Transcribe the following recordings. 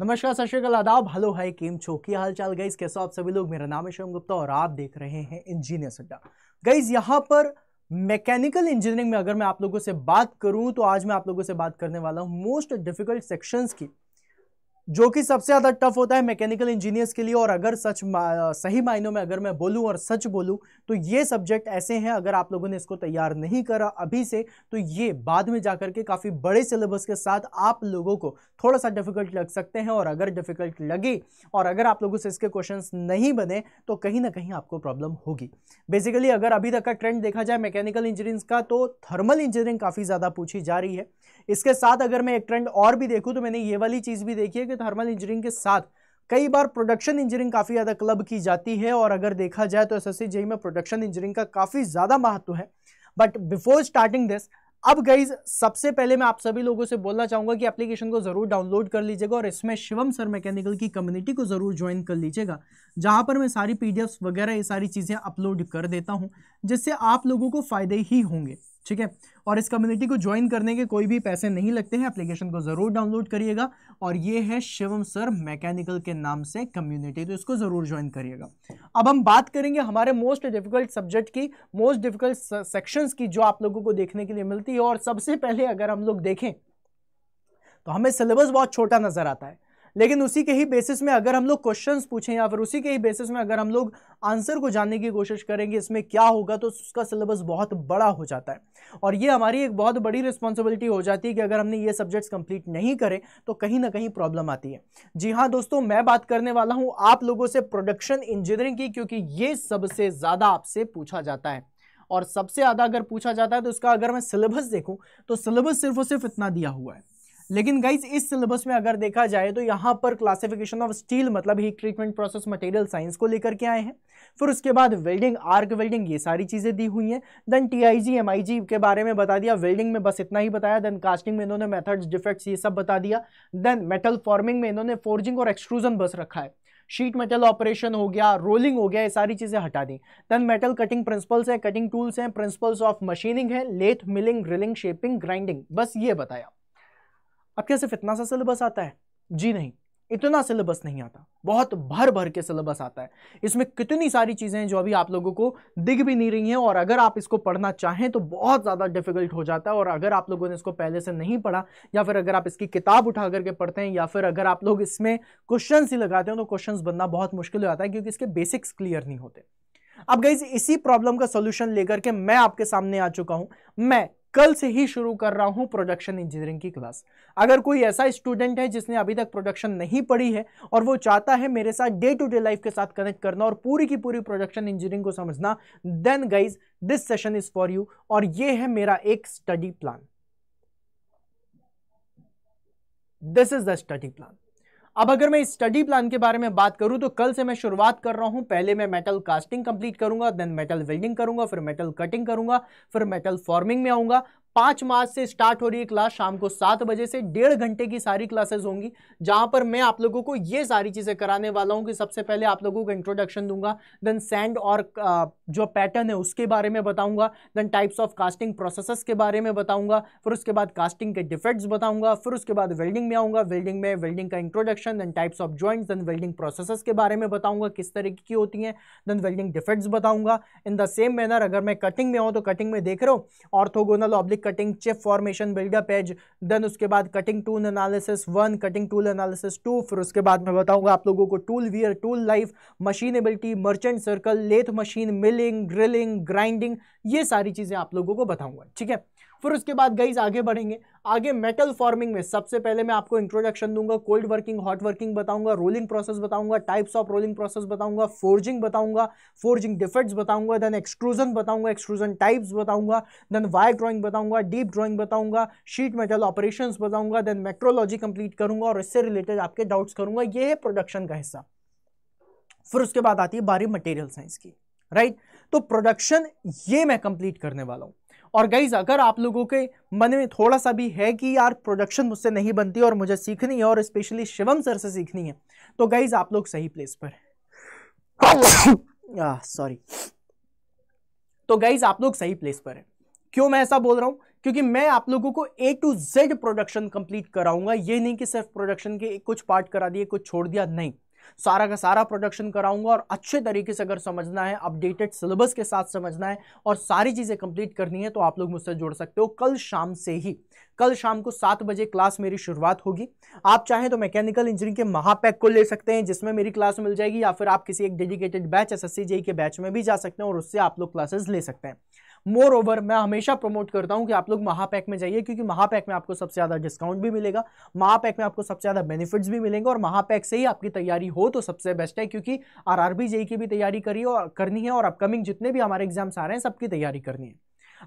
नमस्कार सत श्री अकाल आदाब हेलो हाय केम छो क्या हाल चाल गाइज कैसे हो आप सभी लोग। मेरा नाम है शिवम गुप्ता और आप देख रहे हैं इंजीनियर अड्डा। गाइज यहाँ पर मैकेनिकल इंजीनियरिंग में अगर मैं आप लोगों से बात करूँ तो आज मैं आप लोगों से बात करने वाला हूँ मोस्ट डिफिकल्ट सेक्शंस की, जो कि सबसे ज़्यादा टफ होता है मैकेनिकल इंजीनियर्स के लिए। और अगर सही मायनों में अगर मैं बोलूं और सच बोलूं तो ये सब्जेक्ट ऐसे हैं, अगर आप लोगों ने इसको तैयार नहीं करा अभी से तो ये बाद में जाकर के काफ़ी बड़े सिलेबस के साथ आप लोगों को थोड़ा सा डिफ़िकल्ट लग सकते हैं। और अगर डिफ़िकल्ट लगे और अगर आप लोगों से इसके क्वेश्चंस नहीं बने तो कहीं ना कहीं आपको प्रॉब्लम होगी। बेसिकली अगर अभी तक का ट्रेंड देखा जाए मैकेनिकल इंजीनियरिंग का तो थर्मल इंजीनियरिंग काफ़ी ज़्यादा पूछी जा रही है। इसके साथ अगर मैं एक ट्रेंड और भी देखूँ तो मैंने ये वाली चीज़ भी देखी है कि थर्मल इंजीनियरिंग के साथ कई बार प्रोडक्शन इंजीनियरिंग काफ़ी ज़्यादा क्लब की जाती है। और अगर देखा जाए तो एसएससी जेई में प्रोडक्शन इंजीनियरिंग का काफ़ी ज़्यादा महत्व है। बट बिफोर स्टार्टिंग दिस, अब गाइज सबसे पहले मैं आप सभी लोगों से बोलना चाहूँगा कि एप्लीकेशन को ज़रूर डाउनलोड कर लीजिएगा और इसमें शिवम सर मैकेनिकल की कम्युनिटी को ज़रूर ज्वाइन कर लीजिएगा, जहाँ पर मैं सारी पीडीएफ्स वगैरह ये सारी चीज़ें अपलोड कर देता हूँ, जिससे आप लोगों को फ़ायदे ही होंगे। ठीक है, और इस कम्युनिटी को ज्वाइन करने के कोई भी पैसे नहीं लगते हैं। एप्लीकेशन को ज़रूर डाउनलोड करिएगा और ये है शिवम सर मैकेनिकल के नाम से कम्युनिटी, तो इसको ज़रूर ज्वाइन करिएगा। अब हम बात करेंगे हमारे मोस्ट डिफिकल्ट सब्जेक्ट की, मोस्ट डिफिकल्ट सेक्शंस की, जो आप लोगों को देखने के लिए मिलती है। और सबसे पहले अगर हम लोग देखें तो हमें सिलेबस बहुत छोटा नज़र आता है, लेकिन उसी के ही बेसिस में अगर हम लोग क्वेश्चंस पूछें या फिर उसी के ही बेसिस में अगर हम लोग आंसर को जानने की कोशिश करेंगे इसमें क्या होगा, तो उसका सिलेबस बहुत बड़ा हो जाता है। और ये हमारी एक बहुत बड़ी रिस्पॉन्सिबिलिटी हो जाती है कि अगर हमने ये सब्जेक्ट्स कंप्लीट नहीं करे तो कहीं ना कहीं प्रॉब्लम आती है। जी हाँ दोस्तों, मैं बात करने वाला हूँ आप लोगों से प्रोडक्शन इंजीनियरिंग की, क्योंकि ये सबसे ज़्यादा आपसे पूछा जाता है। और सबसे ज़्यादा अगर पूछा जाता है तो इसका अगर मैं सिलेबस देखूँ तो सिलेबस सिर्फ और सिर्फ इतना दिया हुआ है। लेकिन गाइज इस सिलेबस में अगर देखा जाए तो यहाँ पर क्लासिफिकेशन ऑफ स्टील मतलब heat treatment process material science को लेकर के आए हैं। फिर उसके बाद वेल्डिंग, आर्क वेल्डिंग, ये सारी चीज़ें दी हुई हैं। देन टीआईजी एमआईजी के बारे में बता दिया, वेल्डिंग में बस इतना ही बताया। देन कास्टिंग में इन्होंने मेथड्स, डिफेक्ट्स, ये सब बता दिया। देन मेटल फॉर्मिंग में इन्होंने फोर्जिंग और एक्सट्रूजन बस रखा है। शीट मेटल ऑपरेशन हो गया, रोलिंग हो गया, ये सारी चीज़ें हटा दी। देन मेटल कटिंग प्रिंसिपल्स हैं, कटिंग टूल्स हैं, प्रिंसिपल्स ऑफ मशीनिंग है, lathe, milling, drilling, shaping, grinding, बस ये बताया। अब क्या सिर्फ इतना सा सिलेबस आता है? जी नहीं, इतना सिलेबस नहीं आता, बहुत भर भर के सिलेबस आता है। इसमें कितनी सारी चीज़ें हैं जो अभी आप लोगों को दिख भी नहीं रही हैं। और अगर आप इसको पढ़ना चाहें तो बहुत ज़्यादा डिफिकल्ट हो जाता है। और अगर आप लोगों ने इसको पहले से नहीं पढ़ा या फिर अगर आप इसकी किताब उठा करके पढ़ते हैं या फिर अगर आप लोग इसमें क्वेश्चन ही लगाते हैं तो क्वेश्चन बनना बहुत मुश्किल हो जाता है, क्योंकि इसके बेसिक्स क्लियर नहीं होते। अब गाइज इसी प्रॉब्लम का सोल्यूशन लेकर के मैं आपके सामने आ चुका हूँ। मैं कल से ही शुरू कर रहा हूं प्रोडक्शन इंजीनियरिंग की क्लास। अगर कोई ऐसा स्टूडेंट है जिसने अभी तक प्रोडक्शन नहीं पढ़ी है और वो चाहता है मेरे साथ डे टू डे लाइफ के साथ कनेक्ट करना और पूरी की पूरी प्रोडक्शन इंजीनियरिंग को समझना, then guys this session is for you. और ये है मेरा एक study plan, this is the study plan. अब अगर मैं इस स्टडी प्लान के बारे में बात करूं तो कल से मैं शुरुआत कर रहा हूं। पहले मैं मेटल कास्टिंग कंप्लीट करूंगा, देन मेटल वेल्डिंग करूंगा, फिर मेटल कटिंग करूंगा, फिर मेटल फॉर्मिंग में आऊंगा। 5 मार्च से स्टार्ट हो रही है क्लास शाम को 7 बजे से। 1.5 घंटे की सारी क्लासेस होंगी, जहां पर मैं आप लोगों को ये सारी चीज़ें कराने वाला हूं कि सबसे पहले आप लोगों को इंट्रोडक्शन दूंगा, देन सैंड और जो पैटर्न है उसके बारे में बताऊंगा, then types of casting processes के बारे में बताऊंगा, फिर उसके बाद कास्टिंग के डिफेक्ट्स बताऊंगा, फिर उसके बाद वेल्डिंग में आऊँगा, वेल्डिंग में वेल्डिंग का introduction, then types of joints, then welding processes के बारे में बताऊँगा किस तरीके की होती हैं, देन वेल्डिंग डिफेक्ट्स बताऊँगा। इन द सेम मैनर अगर मैं कटिंग में आऊँ तो कटिंग में देख रहा हूँ orthogonal oblique cutting, chip formation, buildup edge, then उसके बाद cutting tool analysis 1, cutting tool analysis 2, फिर उसके बाद मैं बताऊंगा आप लोगों को tool wear, tool life, machinability, merchant circle, lathe machine, milling, drilling, grinding, ये सारी चीजें आप लोगों को बताऊंगा। ठीक है, फिर उसके बाद गाइज आगे बढ़ेंगे। आगे मेटल फॉर्मिंग में सबसे पहले मैं आपको इंट्रोडक्शन दूंगा, कोल्ड वर्किंग, हॉट वर्किंग बताऊंगा, रोलिंग प्रोसेस बताऊंगा, टाइप्स ऑफ रोलिंग प्रोसेस बताऊंगा, फोर्जिंग बताऊंगा, फोर्जिंग डिफेक्ट्स बताऊंगा, देन एक्सट्रूजन बताऊंगा, एक्सट्रूजन टाइप्स बताऊंगा, देन वायर ड्राइंग बताऊंगा, डीप ड्राइंग बताऊंगा, शीट मेटल ऑपरेशन बताऊंगा, देन मेट्रोलॉजी कंप्लीट करूंगा और इससे रिलेटेड आपके डाउट्स करूंगा। ये है प्रोडक्शन का हिस्सा। फिर उसके बाद आती है बारी मटेरियल साइंस की, राइट। तो प्रोडक्शन ये मैं कंप्लीट करने वाला हूँ। और गाइज अगर आप लोगों के मन में थोड़ा सा भी है कि यार प्रोडक्शन मुझसे नहीं बनती और मुझे सीखनी है और स्पेशली शिवम सर से सीखनी है, तो गाइज आप लोग सही प्लेस पर हैं। सॉरी, तो गाइज आप लोग सही प्लेस पर हैं। क्यों मैं ऐसा बोल रहा हूँ? क्योंकि मैं आप लोगों को A to Z production complete कराऊंगा। ये नहीं कि सिर्फ प्रोडक्शन के कुछ पार्ट करा दिए कुछ छोड़ दिया, नहीं, सारा का सारा प्रोडक्शन कराऊंगा। और अच्छे तरीके से अगर समझना है, अपडेटेड सिलेबस के साथ समझना है और सारी चीज़ें कंप्लीट करनी है तो आप लोग मुझसे जुड़ सकते हो कल शाम से ही। कल शाम को 7 बजे क्लास मेरी शुरुआत होगी। आप चाहें तो मैकेनिकल इंजीनियरिंग के महापैक को ले सकते हैं जिसमें मेरी क्लास मिल जाएगी, या फिर आप किसी एक डेडिकेटेड बैच SSC JE के बैच में भी जा सकते हैं और उससे आप लोग क्लासेस ले सकते हैं। मोर ओवर मैं हमेशा प्रमोट करता हूं कि आप लोग महापैक में जाइए, क्योंकि महापैक में आपको सबसे ज़्यादा डिस्काउंट भी मिलेगा, महापैक में आपको सबसे ज़्यादा बेनिफिट्स भी मिलेंगे। और महापैक से ही आपकी तैयारी हो तो सबसे बेस्ट है, क्योंकि RRB JE की भी तैयारी करिए और करनी है, और अपकमिंग जितने भी हमारे एग्जाम्स आ रहे हैं सबकी तैयारी करनी है।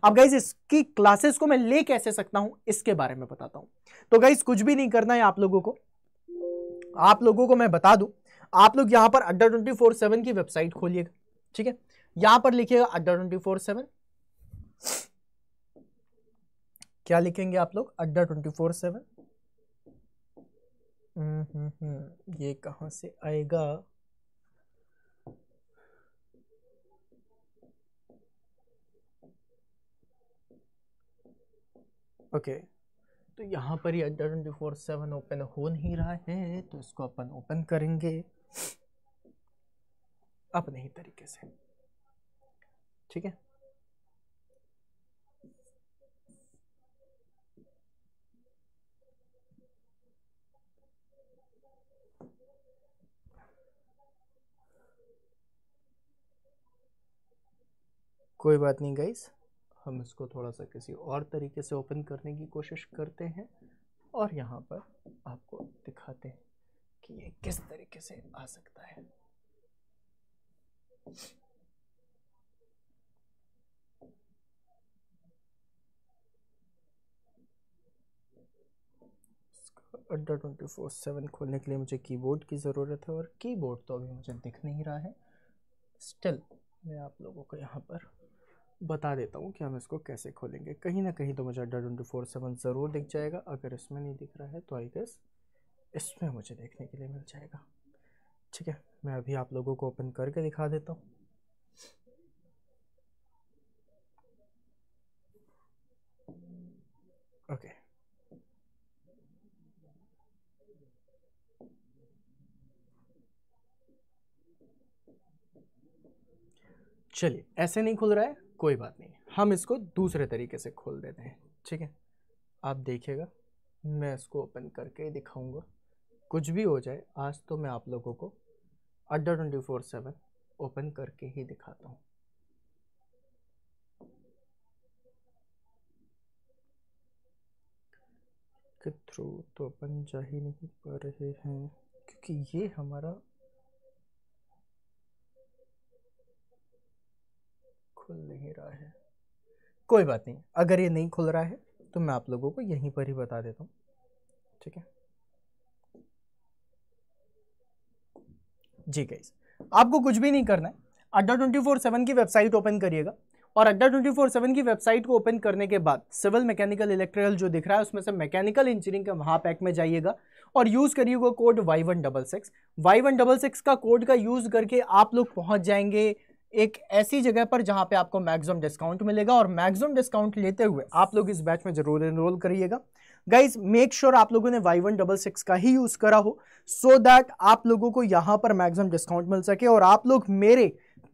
अब गाइज इसकी क्लासेस को मैं ले कैसे सकता हूँ इसके बारे में बताता हूँ। तो गाइज कुछ भी नहीं करना है आप लोगों को, मैं बता दूँ, आप लोग यहाँ पर Adda247 की वेबसाइट खोलिएगा, ठीक है। यहाँ पर लिखिएगा Adda247, क्या लिखेंगे आप लोग Adda247। ये कहाँ से आएगा? ओके, तो यहाँ पर ये Adda247 ओपन हो नहीं रहा है, तो इसको अपन ओपन करेंगे अपने ही तरीके से, ठीक है। कोई बात नहीं गाइस, हम इसको थोड़ा सा किसी और तरीके से ओपन करने की कोशिश करते हैं और यहाँ पर आपको दिखाते हैं कि ये किस तरीके से आ सकता है। Adda247 खोलने के लिए मुझे कीबोर्ड की ज़रूरत है, और कीबोर्ड तो अभी मुझे दिख नहीं रहा है। स्टिल मैं आप लोगों को यहाँ पर बता देता हूँ कि हम इसको कैसे खोलेंगे। कहीं ना कहीं तो मुझे Adda247 ज़रूर दिख जाएगा, अगर इसमें नहीं दिख रहा है तो आई गेस इसमें मुझे देखने के लिए मिल जाएगा, ठीक है। मैं अभी आप लोगों को ओपन करके दिखा देता हूँ। ओके, चलिए, ऐसे नहीं खुल रहा है, कोई बात नहीं, हम इसको दूसरे तरीके से खोल देते हैं, ठीक है। आप देखिएगा, मैं इसको ओपन करके दिखाऊंगा, कुछ भी हो जाए। आज तो मैं आप लोगों को Adda247 ओपन करके ही दिखाता हूँ। के थ्रू तो अपन जा ही नहीं पा रहे हैं क्योंकि ये हमारा नहीं रहा है। कोई बात नहीं, अगर ये नहीं खुल रहा है तो मैं आप लोगों को यहीं पर ही बता देता हूँ, ठीक है जी गाइस। आपको कुछ भी नहीं करना है, Adda247 की वेबसाइट ओपन करिएगा, और Adda247 की वेबसाइट को ओपन करने के बाद सिविल मैकेनिकल इलेक्ट्रिकल जो दिख रहा है उसमें से मैकेनिकल इंजीनियरिंग के महापैक में जाइएगा और यूज़ करिएगा कोड Y166। Y166 का कोड का यूज़ करके आप लोग पहुँच जाएंगे एक ऐसी जगह पर जहाँ पे आपको मैक्सिमम डिस्काउंट मिलेगा, और मैक्सिमम डिस्काउंट लेते हुए आप लोग इस बैच में जरूर एनरोल करिएगा। गाइज मेक श्योर आप लोगों ने Y166 का ही यूज़ करा हो, सो दैट आप लोगों को यहाँ पर मैक्सिमम डिस्काउंट मिल सके। और आप लोग मेरे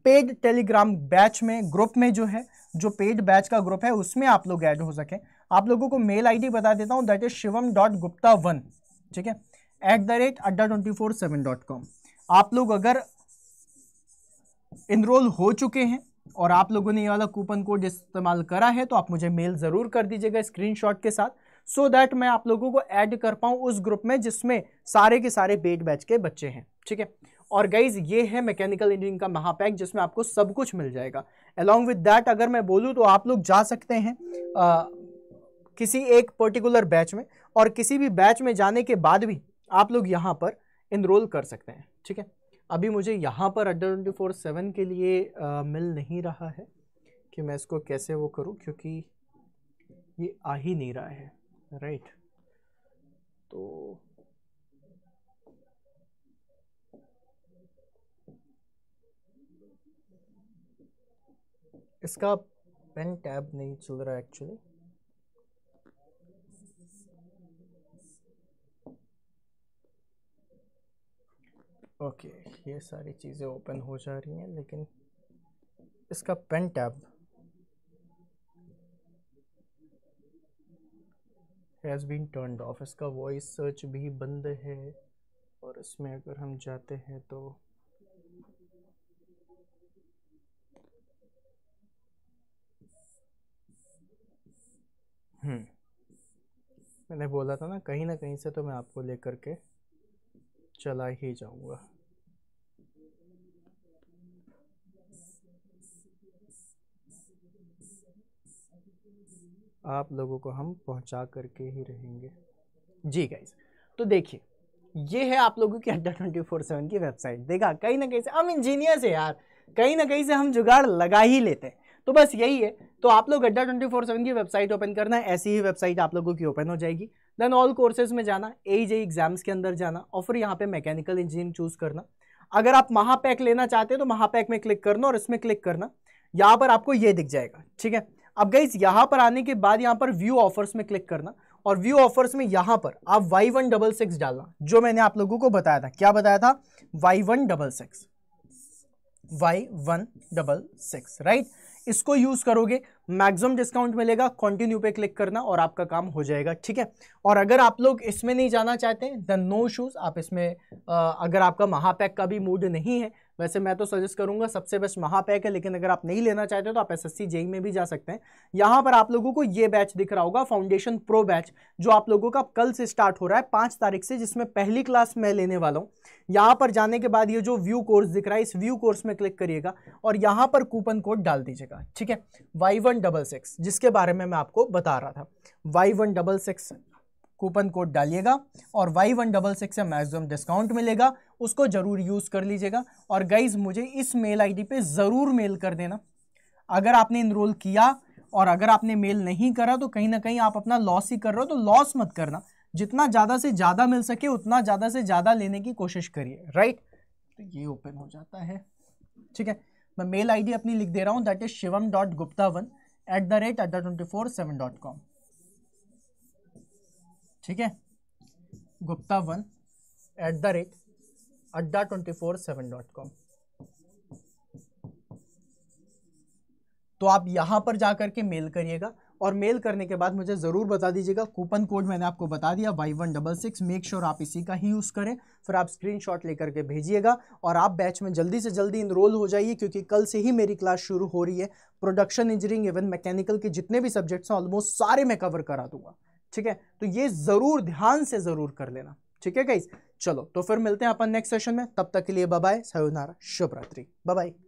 पेड टेलीग्राम बैच में ग्रुप में जो है, जो पेड बैच का ग्रुप है उसमें आप लोग ऐड हो सकें। आप लोगों को मेल ID बता देता हूँ, दैट इज shivum.gupta1, ठीक है, @adda247.com। आप लोग अगर इनरोल हो चुके हैं और आप लोगों ने ये वाला कूपन कोड इस्तेमाल करा है तो आप मुझे मेल ज़रूर कर दीजिएगा स्क्रीनशॉट के साथ, सो दैट मैं आप लोगों को ऐड कर पाऊँ उस ग्रुप में जिसमें सारे के सारे पेड बैच के बच्चे हैं, ठीक है। और गाइज ये है मैकेनिकल इंजीनियरिंग का महापैक जिसमें आपको सब कुछ मिल जाएगा। अलॉन्ग विद दैट अगर मैं बोलूँ तो आप लोग जा सकते हैं किसी एक पर्टिकुलर बैच में, और किसी भी बैच में जाने के बाद भी आप लोग यहाँ पर इनरोल कर सकते हैं, ठीक है। अभी मुझे यहाँ पर Adda247 के लिए मिल नहीं रहा है कि मैं इसको कैसे वो करूँ, क्योंकि ये आ ही नहीं रहा है, राइट। तो इसका पेन टैब नहीं चल रहा है एक्चुअली, ओके ये सारी चीज़ें ओपन हो जा रही हैं, लेकिन इसका pen tab has been turned off, इसका वॉइस सर्च भी बंद है। और इसमें अगर हम जाते हैं तो मैंने बोला था ना कहीं से तो मैं आपको लेकर के चला ही जाऊंगा। आप लोगों को हम पहुंचा करके ही रहेंगे जी गाइस। तो देखिए ये है आप लोगों की अड्डा247 की वेबसाइट। देखा कहीं से हम इंजीनियर से यार कहीं से हम जुगाड़ लगा ही लेते हैं, तो बस यही है। तो आप लोग अड्डा247 की वेबसाइट ओपन करना है, ऐसी ही वेबसाइट आप लोगों की ओपन हो जाएगी। देन ऑल कोर्सेज में जाना, AJE एग्जाम्स के अंदर जाना और फिर यहाँ पे मैकेनिकल इंजीनियरिंग चूज करना। अगर आप महापैक लेना चाहते हो तो महापैक में क्लिक करना और इसमें क्लिक करना, यहाँ पर आपको ये दिख जाएगा। ठीक है, अब गाइस यहाँ पर आने के बाद यहाँ पर व्यू ऑफर्स में क्लिक करना और व्यू ऑफर्स में यहाँ पर आप Y166 डालना, जो मैंने आप लोगों को बताया था। क्या बताया था? Y166 right. इसको यूज करोगे मैक्सिमम डिस्काउंट मिलेगा। कंटिन्यू पे क्लिक करना और आपका काम हो जाएगा। ठीक है, और अगर आप लोग इसमें नहीं जाना चाहते हैं देन नो इश्यूज, आप इसमें अगर आपका महापैक का भी मूड नहीं है, वैसे मैं तो सजेस्ट करूंगा सबसे बेस्ट महापैक है, लेकिन अगर आप नहीं लेना चाहते हो तो आप SSC JE में भी जा सकते हैं। यहाँ पर आप लोगों को ये बैच दिख रहा होगा, फाउंडेशन प्रो बैच, जो आप लोगों का कल से स्टार्ट हो रहा है 5 तारीख से, जिसमें पहली क्लास मैं लेने वाला हूँ। यहाँ पर जाने के बाद ये जो व्यू कोर्स दिख रहा है, इस व्यू कोर्स में क्लिक करिएगा और यहाँ पर कूपन कोड डाल दीजिएगा। ठीक है, Y166 जिसके बारे में मैं आपको बता रहा था, Y166 कूपन कोड डालिएगा और Y166 से मैक्सिमम डिस्काउंट मिलेगा, उसको ज़रूर यूज़ कर लीजिएगा। और गाइज मुझे इस मेल आईडी पे ज़रूर मेल कर देना अगर आपने इनरोल किया, और अगर आपने मेल नहीं करा तो कहीं ना कहीं आप अपना लॉस ही कर रहे हो, तो लॉस मत करना। जितना ज़्यादा से ज़्यादा मिल सके उतना ज़्यादा से ज़्यादा लेने की कोशिश करिए। राइट, तो ये ओपन हो जाता है। ठीक है, मैं मेल आईडी अपनी लिख दे रहा हूँ, दैट इज shivum.gupta1@adda247.com। ठीक है, gupta1@adda247.com। तो आप यहाँ पर जा करके मेल करिएगा और मेल करने के बाद मुझे ज़रूर बता दीजिएगा। कूपन कोड मैंने आपको बता दिया, Y166। मेक श्योर आप इसी का ही यूज़ करें, फिर आप स्क्रीनशॉट लेकर के भेजिएगा और आप बैच में जल्दी से जल्दी इनरोल हो जाइए, क्योंकि कल से ही मेरी क्लास शुरू हो रही है। प्रोडक्शन इंजीनियरिंग इवन मैकेनिकल के जितने भी सब्जेक्ट्स हैं ऑलमोस्ट सारे मैं कवर करा दूंगा। ठीक है, तो ये ज़रूर ध्यान से ज़रूर कर लेना। ठीक है गाइस, चलो तो फिर मिलते हैं अपन नेक्स्ट सेशन में। तब तक के लिए बाय बाय, सायोनारा, शुभ रात्रि, बाय बाय।